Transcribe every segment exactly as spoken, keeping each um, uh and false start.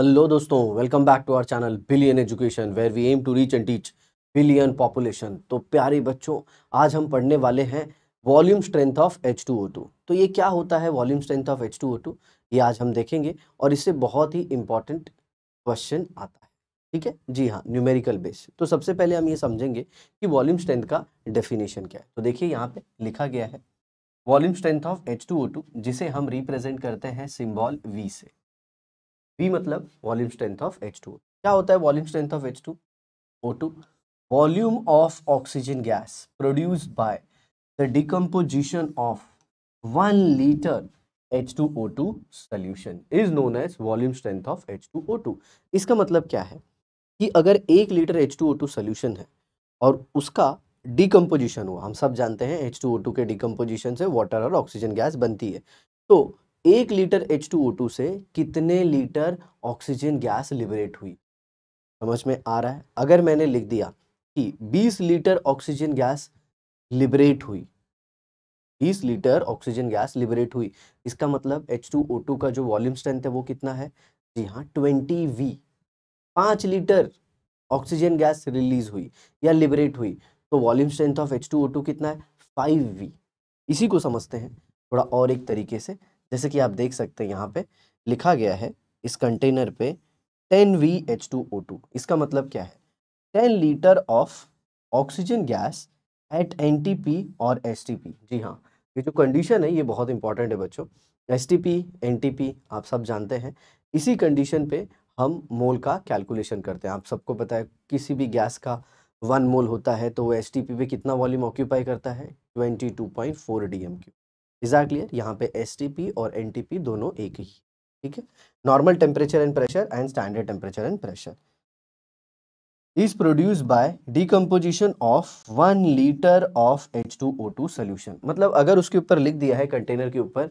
Hello दोस्तों, welcome back to our channel billion education where we aim to reach and teach billion population. तो प्यारे बच्चों, आज हम पढ़ने वाले हैं volume strength of H two O two. तो ये क्या होता है volume strength of H two O two, ये आज हम देखेंगे और इससे बहुत ही इंपॉर्टेंट क्वेश्चन आता है। ठीक है जी हाँ, न्यूमेरिकल बेस। तो सबसे पहले हम ये समझेंगे कि वॉल्यूम स्ट्रेंथ का डेफिनेशन क्या है। तो देखिए यहाँ पे लिखा गया है volume strength of H two O two, जिसे हम रिप्रेजेंट करते हैं सिम्बॉल वी से। वी मतलब volume strength of H two O two. क्या होता है volume strength of H two O two? Volume of oxygen gas produced by the decomposition of one litre H two O two solution is known as volume strength of H two O two. इसका मतलब क्या है कि अगर एक litre H two O two solution है और उसका डिकम्पोजिशन हुआ, हम सब जानते हैं एच टू ओ टू के डिकम्पोजिशन से वाटर और ऑक्सीजन गैस बनती है, तो एक litre H two O two से कितने लीटर ऑक्सीजन गैस लिबरेट हुई? समझ में आ रहा है? अगर मैंने लिख दिया कि बीस लीटर ऑक्सीजन गैस लिबरेट हुई, बीस लीटर ऑक्सीजन गैस लिबरेट हुई, इसका मतलब एच टू ओ टू का जो वॉल्यूम स्ट्रेंथ है वो कितना है? जी हाँ, ट्वेंटी वी। पाँच लीटर ऑक्सीजन गैस रिलीज हुई या लिबरेट हुई, तो volume strength of H two O two कितना है? Five V. इसी को समझते हैं थोड़ा और एक तरीके से। जैसे कि आप देख सकते हैं यहाँ पे लिखा गया है इस कंटेनर पे ten V H two O two. इसका मतलब क्या है? Ten litre of oxygen gas at N T P और एस टी पी। जी हाँ, ये जो कंडीशन है ये बहुत इंपॉर्टेंट है बच्चों। S T P, N T P आप सब जानते हैं। इसी कंडीशन पे हम मोल का कैलकुलेशन करते हैं। आप सबको पता है किसी भी गैस का वन मोल होता है तो वो एस टी पी पे कितना वॉल्यूम ऑक्यूपाई करता है? Twenty two point four D M cube. Is that clear? यहाँ पे एस टी पी और एन टी पी दोनों एक ही। ठीक है, normal temperature and pressure and standard temperature and pressure is produced by decomposition of one litre of H two O two solution. मतलब अगर उसके ऊपर लिख दिया है कंटेनर के ऊपर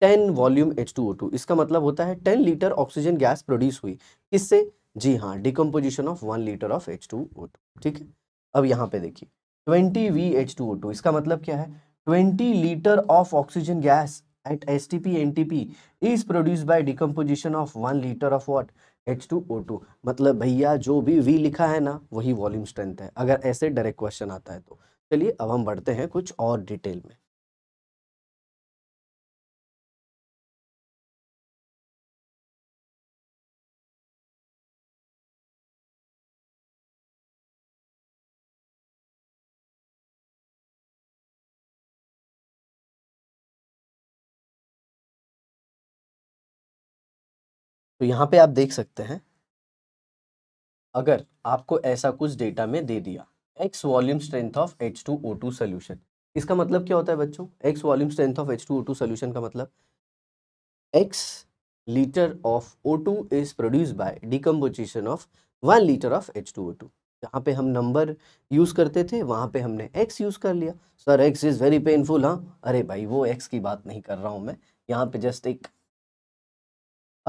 ten volume H two O two, इसका मतलब होता है ten litre oxygen gas produce हुई। किससे? जी हाँ, decomposition of one litre of H two O two. ठीक है, अब यहाँ पे देखिए twenty V H two O two, इसका मतलब क्या है? Twenty litre of oxygen gas at S T P N T P is produced by decomposition of one litre of what? H two O two. मतलब भैया जो भी V लिखा है ना वही वॉल्यूम स्ट्रेंथ है, अगर ऐसे डायरेक्ट क्वेश्चन आता है तो। चलिए अब हम बढ़ते हैं कुछ और डिटेल में। तो यहाँ पे आप देख सकते हैं अगर आपको ऐसा कुछ डेटा में दे दिया x volume strength of H two O two solution, इसका मतलब क्या होता है बच्चों? x volume strength of H two O two solution का मतलब x litre of O two is produced by decomposition of one litre of H two O two. जहाँ पे हम नंबर यूज़ करते थे वहाँ पे हमने x यूज़ कर लिया। Sir x is very painful. हाँ, अरे भाई वो x की बात नहीं कर रहा हूँ मैं, यहाँ पे जस्ट एक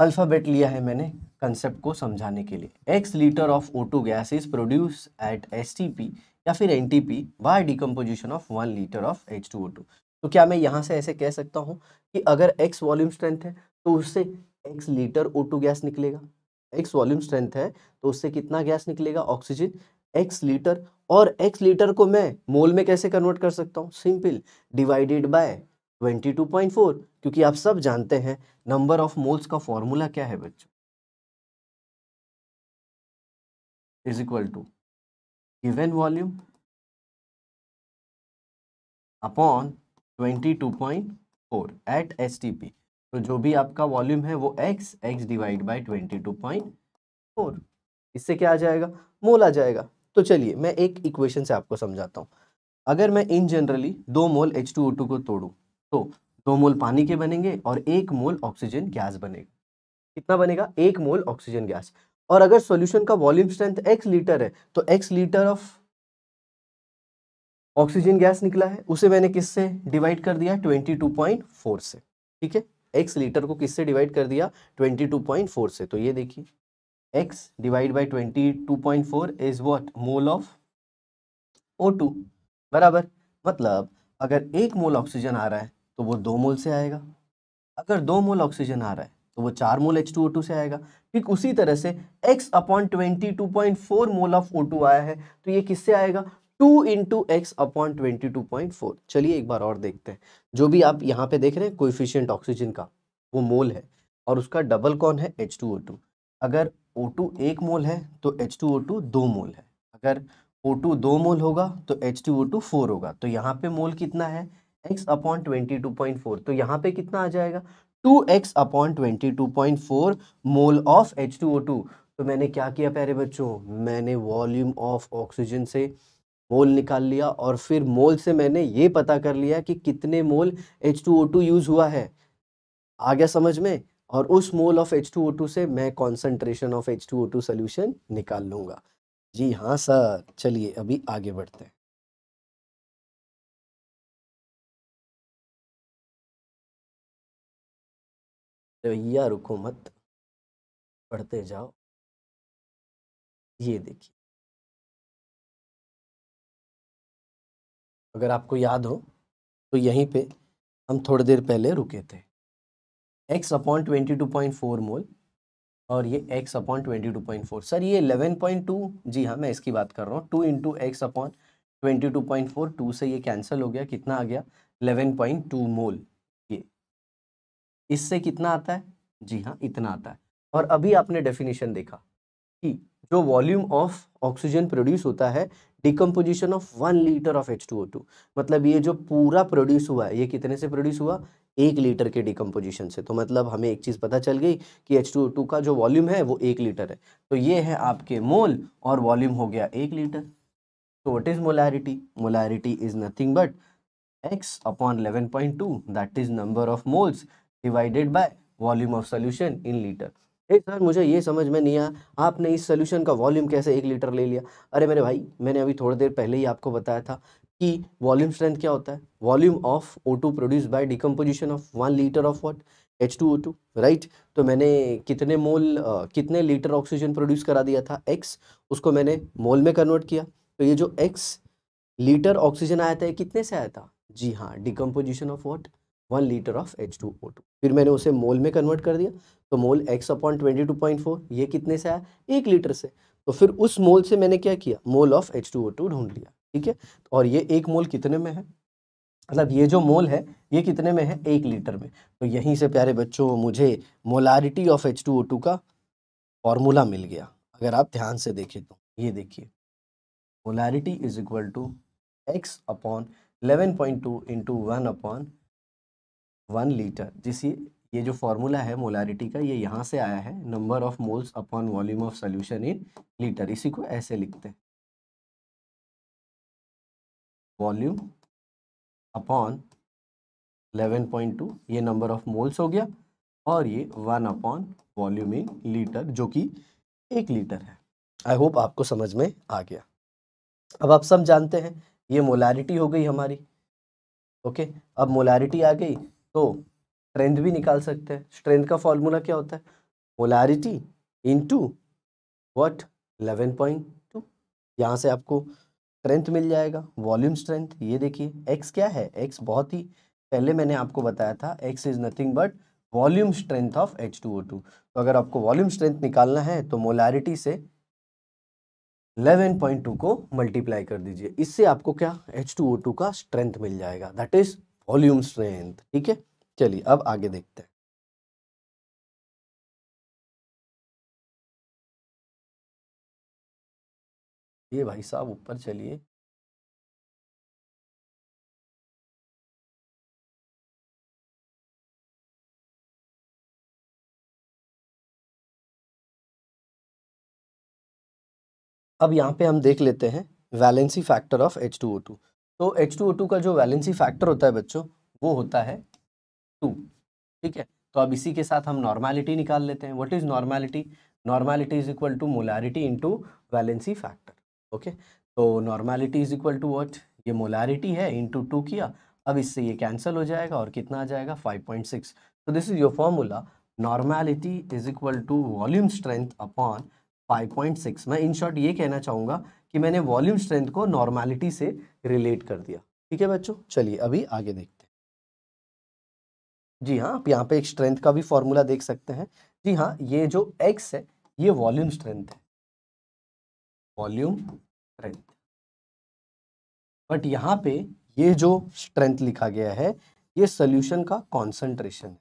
अल्फ़ाबेट लिया है मैंने कंसेप्ट को समझाने के लिए। x litre of O two gas is produce at S T P या फिर N T P by decomposition of one litre of H two O two. तो क्या मैं यहाँ से ऐसे कह सकता हूँ कि अगर x वॉल्यूम स्ट्रेंथ है तो उससे x litre O two gas निकलेगा? x वॉल्यूम स्ट्रेंथ है तो उससे कितना गैस निकलेगा? Oxygen x litre. और x लीटर को मैं मोल में कैसे कन्वर्ट कर सकता हूँ? Simple, divided by twenty two point four, क्योंकि आप सब जानते हैं नंबर ऑफ मोल्स का फॉर्मूला क्या है बच्चों? Is equal to given volume upon twenty two point four at S T P. तो जो भी आपका वॉल्यूम है वो x x divide by twenty two point four. इससे क्या आ जाएगा? मोल आ जाएगा। तो चलिए मैं एक इक्वेशन से आपको समझाता हूँ। अगर मैं इन जनरली दो mole H two O two को तोड़ूं तो दो मोल पानी के बनेंगे और एक मोल ऑक्सीजन गैस बनेगा। कितना बनेगा? एक मोल ऑक्सीजन गैस। और अगर सॉल्यूशन का वॉल्यूम स्ट्रेंथ x लीटर है तो x litre of oxygen gas निकला है, उसे मैंने किससे डिवाइड कर दिया? ट्वेंटी टू पॉइंट फोर से। ठीक है, x लीटर को किससे डिवाइड कर दिया? ट्वेंटी टू पॉइंट फोर से। तो ये देखिए x divide by twenty two point four is what? Mole of O two. बराबर, मतलब अगर एक मोल ऑक्सीजन आ रहा है तो वो दो मोल से आएगा। अगर दो मोल ऑक्सीजन आ रहा है तो वो चार mole H two O two से आएगा। ठीक उसी तरह से x upon twenty two point four mole of O two आया है, तो ये किससे आएगा, two into x upon twenty two point four. चलिए एक बार और देखते हैं, जो भी आप यहाँ पे देख रहे हैं कोएफिशिएंट ऑक्सीजन का वो मोल है और उसका डबल कौन है, एच टू ओ टू। अगर ओ टू एक मोल है तो एच टू ओ टू दो मोल है, अगर ओ टू दो मोल होगा तो H two O two four होगा। तो यहाँ पे मोल कितना है, x upon twenty two point four, तो यहाँ पे कितना आ जाएगा, two x upon twenty two point four mole of H two O two. तो मैंने क्या किया प्यारे बच्चों, मैंने वॉल्यूम ऑफ ऑक्सीजन से मोल निकाल लिया और फिर मोल से मैंने ये पता कर लिया कि कितने mole H two O two use हुआ है। आ गया समझ में, और उस mole of H two O two से मैं concentration of H two O two solution निकाल लूँगा। जी हाँ सर, चलिए अभी आगे बढ़ते हैं। भैया रुको मत, पढ़ते जाओ। ये देखिए, अगर आपको याद हो तो यहीं पे हम थोड़ी देर पहले रुके थे, x upon twenty two point four mole और ये x upon twenty two point four. Sir ये इलेवन पॉइंट टू, जी हाँ मैं इसकी बात कर रहा हूँ, two into x upon twenty two point four, two से ये कैंसिल हो गया, कितना आ गया इलेवन पॉइंट टू मोल। ये इससे कितना आता है, जी हाँ इतना आता है। और अभी आपने डेफिनेशन देखा कि जो वॉल्यूम ऑफ ऑक्सीजन प्रोड्यूस होता है decomposition of one litre of H two O two, मतलब ये जो पूरा प्रोड्यूस हुआ है ये कितने से प्रोड्यूस हुआ, एक लीटर के डिकम्पोजिशन से। तो मतलब हमें एक चीज़ पता चल गई कि एच टू ओ टू का जो वॉल्यूम है वो एक लीटर है। तो ये है आपके मोल और वॉल्यूम हो गया एक लीटर। तो what is molarity, molarity is nothing but x upon eleven point two that is number of moles divided by volume of solution in litre. एक सर मुझे ये समझ में नहीं आया, आपने इस सोल्यूशन का वॉल्यूम कैसे एक लीटर ले लिया। अरे मेरे भाई, मैंने अभी थोड़ी देर पहले ही आपको बताया था कि वॉल्यूम स्ट्रेंथ क्या होता है, volume of O two produce by decomposition of one litre of what, H two O two, right. तो मैंने कितने मोल uh, कितने लीटर ऑक्सीजन प्रोड्यूस करा दिया था, x, उसको मैंने मोल में कन्वर्ट किया। तो ये जो x लीटर ऑक्सीजन आया था ये कितने से आया था, जी हाँ decomposition of what, one litre of H two O two. फिर मैंने उसे मोल में कन्वर्ट कर दिया, तो mole x upon twenty two point four, ये कितने से आया, एक लीटर से। तो फिर उस मोल से मैंने क्या किया, mole of H two O two ढूंढ लिया, ठीक है। और ये एक मोल कितने में है, मतलब ये जो मोल है ये कितने में है, एक लीटर में। तो यहीं से प्यारे बच्चों मुझे molarity of H two O two का फॉर्मूला मिल गया। अगर आप ध्यान से देखें तो ये देखिए, molarity is equal to x upon eleven point two into one upon one litre. जिस ये जो फॉर्मूला है मोलारिटी का ये यहाँ से आया है, number of moles upon volume of solution in litre. इसी को ऐसे लिखते हैं, volume upon eleven point two, ये नंबर ऑफ मोल्स हो गया, और ये one upon volume in litre जो कि एक लीटर है। आई होप आपको समझ में आ गया। अब आप सब जानते हैं ये मोलारिटी हो गई हमारी, ओके। अब मोलारिटी आ गई तो स्ट्रेंथ भी निकाल सकते हैं। स्ट्रेंथ का फॉर्मूला क्या होता है, molarity into what, eleven point two. यहाँ से आपको स्ट्रेंथ मिल जाएगा, वॉल्यूम स्ट्रेंथ। ये देखिए x क्या है, x बहुत ही पहले मैंने आपको बताया था, x is nothing but volume strength of H two O two. तो अगर आपको वॉल्यूम स्ट्रेंथ निकालना है तो मोलारिटी से इलेवन पॉइंट टू को मल्टीप्लाई कर दीजिए, इससे आपको क्या एच टू ओ टू का स्ट्रेंथ मिल जाएगा, दैट इज वॉल्यूम स्ट्रेंथ, ठीक है। चलिए अब आगे देखते हैं। ये भाई साहब ऊपर चलिए, अब यहाँ पे हम देख लेते हैं valency factor of H two O two. तो एच टू ओ टू का जो वैलेंसी फैक्टर होता है बच्चों वो होता है टू, ठीक है। तो अब इसी के साथ हम नॉर्मैलिटी निकाल लेते हैं। What is normality, normality is equal to molarity into valency factor, okay okay? तो normality is equal to what, ये मोलैरिटी है इंटू टू किया, अब इससे ये कैंसिल हो जाएगा और कितना आ जाएगा फाइव पॉइंट सिक्स। तो this is your formula, normality is equal to volume strength upon five point six. मैं इन शॉर्ट ये कहना चाहूँगा कि मैंने वॉल्यूम स्ट्रेंथ को नॉर्मैलिटी से रिलेट कर दिया, ठीक है बच्चों। चलिए अभी आगे देखते हैं। जी हाँ, आप यहाँ पे एक स्ट्रेंथ का भी फॉर्मूला देख सकते हैं। जी हाँ, ये जो एक्स है ये वॉल्यूम स्ट्रेंथ है, वॉल्यूम स्ट्रेंथ। बट यहाँ पे ये जो स्ट्रेंथ लिखा गया है ये सॉल्यूशन का कॉन्सेंट्रेशन है,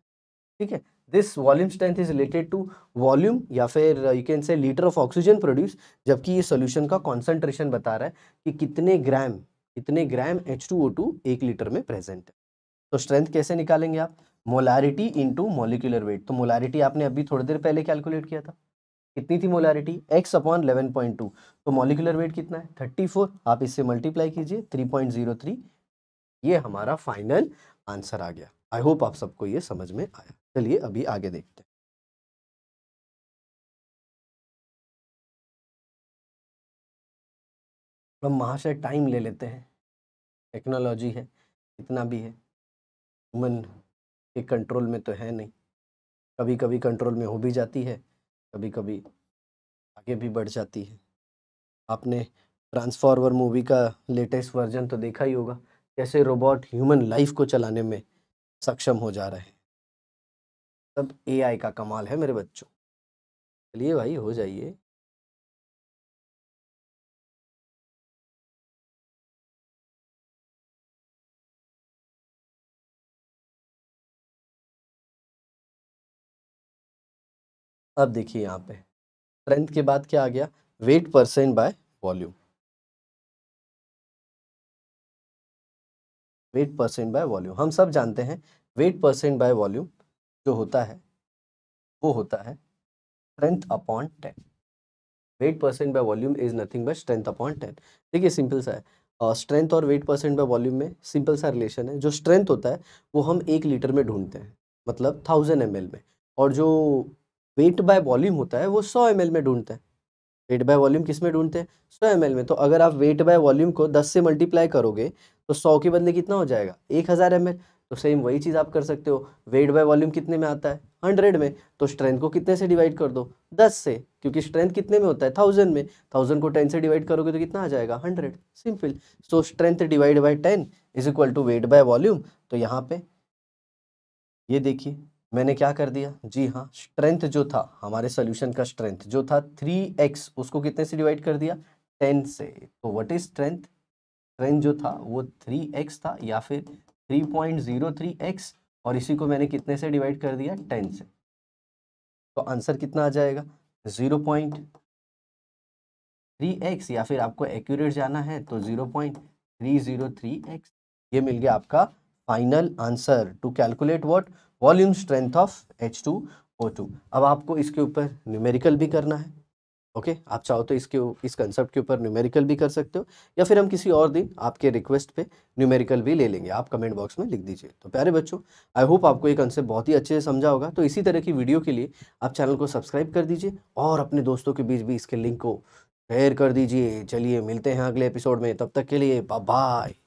ठीक है। This volume strength is related to volume या फिर you can say litre of oxygen produce, जबकि ये सॉल्यूशन का कॉन्सेंट्रेशन बता रहा है कि कितने ग्राम कितने gram H two O two एक लीटर में प्रेजेंट है। तो स्ट्रेंथ कैसे निकालेंगे आप? Molarity into molecular weight. तो मोलारिटी आपने अभी थोड़ी देर पहले कैलकुलेट किया था, कितनी थी molarity? X upon eleven point two. तो मॉलिक्यूलर वेट कितना है? Thirty four. आप इससे मल्टीप्लाई कीजिए, थ्री पॉइंट जीरो थ्री। ये हमारा फाइनल आंसर आ गया। आई होप आप सबको ये समझ में आया। चलिए अभी आगे देखते हैं। हम महाशय टाइम ले लेते हैं, टेक्नोलॉजी है इतना भी है, ह्यूमन के कंट्रोल में तो है नहीं, कभी कभी कंट्रोल में हो भी जाती है, कभी कभी आगे भी बढ़ जाती है। आपने ट्रांसफॉर्मर मूवी का लेटेस्ट वर्जन तो देखा ही होगा, कैसे रोबोट ह्यूमन लाइफ को चलाने में सक्षम हो जा रहे हैं। सब एआई का कमाल है मेरे बच्चों। चलिए भाई, हो जाइए। अब देखिए यहाँ पे स्ट्रेंथ के बाद क्या आ गया? Weight percent by volume, weight percent by volume. हम सब जानते हैं वेट परसेंट बाय वॉल्यूम जो होता है वो होता है strength upon ten. Weight percent by volume is nothing but strength upon ten. देखिए सिंपल सा है, स्ट्रेंथ और वेट परसेंट बाय वॉल्यूम में सिंपल सा रिलेशन है। जो स्ट्रेंथ होता है वो हम एक लीटर में ढूंढते हैं, मतलब थाउजेंड एम एल में, और जो वेट बाय वॉल्यूम होता है वो सौ एम एल में ढूंढते हैं। वेट बाय वॉल्यूम किस में ढूंढते हैं? सौ एम एल में। तो अगर आप वेट बाय वॉल्यूम को दस से मल्टीप्लाई करोगे तो सौ के बदले कितना हो जाएगा? एक हज़ार एम एल। तो सेम वही चीज़ आप कर सकते हो, वेट बाय वॉल्यूम कितने में आता है? हंड्रेड में। तो स्ट्रेंथ को कितने से डिवाइड कर दो? दस से, क्योंकि स्ट्रेंथ कितने में होता है? थाउजेंड में। थाउजेंड को टेन से डिवाइड करोगे तो कितना आ जाएगा? Hundred. Simple. So strength divide by ten is equal to weight by volume. तो यहाँ पे ये देखिए मैंने क्या कर दिया। जी हाँ, स्ट्रेंथ जो था हमारे सोल्यूशन का, स्ट्रेंथ जो था थ्री एक्स, उसको कितने से डिवाइड कर दिया? टेन से। तो व्हाट इज स्ट्रेंथ? स्ट्रेंथ जो था वो थ्री एक्स था या फिर three point zero three x, और इसी को मैंने कितने से डिवाइड कर दिया? टेन से। तो आंसर कितना आ जाएगा? जीरो पॉइंट थ्री एक्स, या फिर आपको एक्यूरेट जाना है तो zero point three zero three x. ये मिल गया आपका final answer to calculate what? Volume strength of H two O two. अब आपको इसके ऊपर न्यूमेरिकल भी करना है। Okay okay? आप चाहो तो इसके इस कंसेप्ट के ऊपर न्यूमेरिकल भी कर सकते हो, या फिर हम किसी और दिन आपके रिक्वेस्ट पे न्यूमेरिकल भी ले लेंगे। आप कमेंट बॉक्स में लिख दीजिए। तो प्यारे बच्चों, आई होप आपको ये कंसेप्ट बहुत ही अच्छे से समझा होगा। तो इसी तरह की वीडियो के लिए आप चैनल को सब्सक्राइब कर दीजिए और अपने दोस्तों के बीच भी इसके लिंक को शेयर कर दीजिए। चलिए मिलते हैं अगले एपिसोड में, तब तक के लिए बाय।